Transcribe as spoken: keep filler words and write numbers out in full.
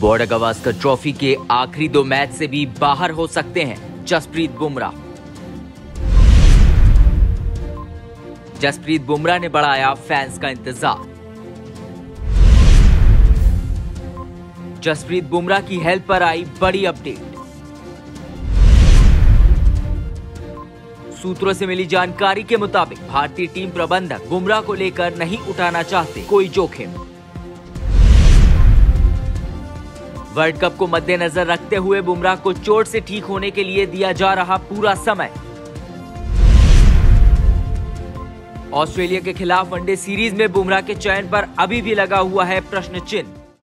Border Gavaskar trophy के आखिरी दो मैच से भी बाहर हो सकते हैं जसप्रीत बुमराह। जसप्रीत बुमराह ने बढ़ाया फैंस का इंतजार। जसप्रीत बुमराह की हेल्थ पर आई बड़ी अपडेट। सूत्रों से मिली जानकारी के मुताबिक भारतीय टीम प्रबंधक बुमराह को लेकर नहीं उठाना चाहते कोई जोखिम। वर्ल्ड कप को मद्देनजर रखते हुए बुमराह को चोट से ठीक होने के लिए दिया जा रहा पूरा समय। ऑस्ट्रेलिया के खिलाफ वनडे सीरीज में बुमराह के चयन पर अभी भी लगा हुआ है प्रश्न चिन्ह।